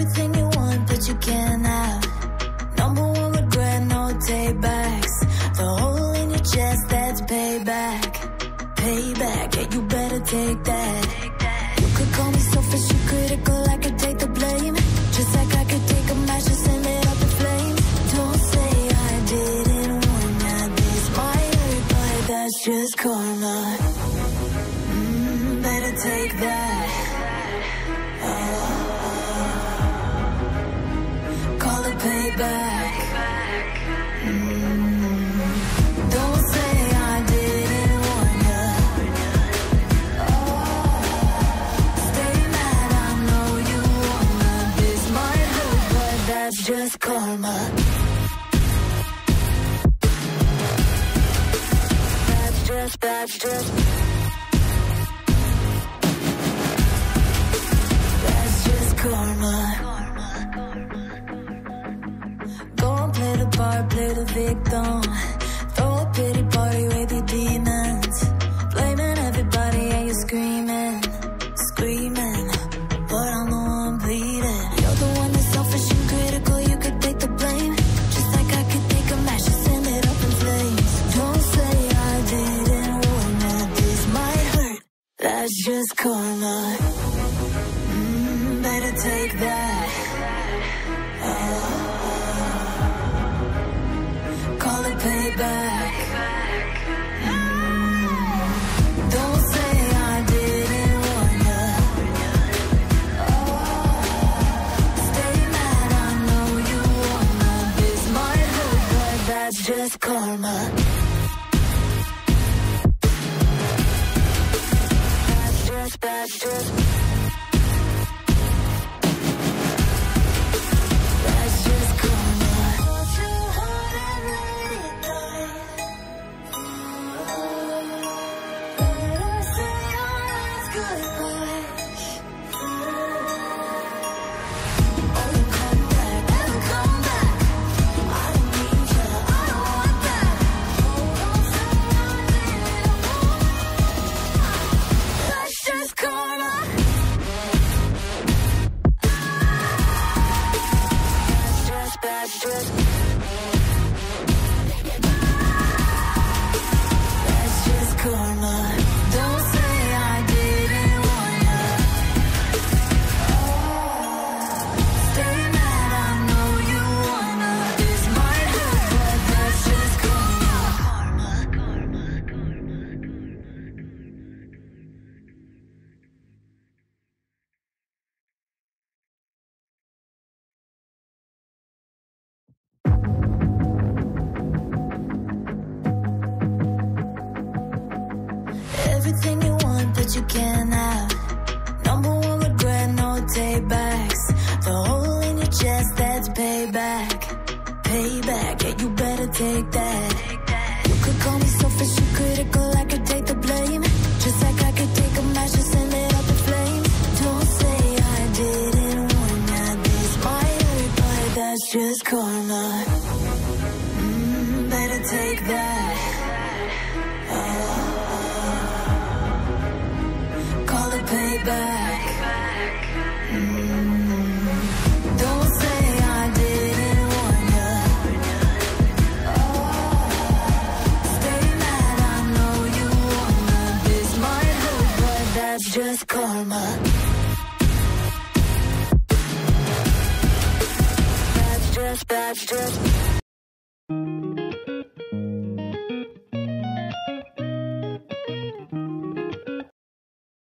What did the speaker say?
everything you want, but you can't have. Number one regret, no taybacks. The hole in your chest, that's payback. Payback, yeah, you better take that. You could call me selfish, you critical, I could take the blame. Just like I could take a match and send it up in flames. Don't say I didn't want that. This might hurt, but that's just karma. Better take that. Call it payback. Don't say I didn't want ya. Stay mad, I know you wanna. This might hurt, but that's just karma. That's just karma. Don't play the part, play the victim. Throw a pity party with your demons. Blaming everybody and you're screaming. But I'm the one bleeding. You're the one that's selfish and critical, you could take the blame. Just like I could take a match and send it up in flames. Don't say I didn't warn that this might hurt. That's just karma. Better take that. Call it payback. Don't say I didn't want ya. Stay mad, I know you wanna. This might hurt, but that's just karma. That's just. Everything you want, but you can't have. Number one regret, no taybacks. The hole in your chest, that's payback. Payback, yeah, you better take that. You could call me selfish, you critical, I could take the blame. Just like I could take a match and send it up in flames. Don't say I didn't want that. This might hurt, but that's just karma. Better take that. Payback. Don't say I didn't want ya. Stay mad, I know you wanna. This might hurt, but that's just karma. That's just.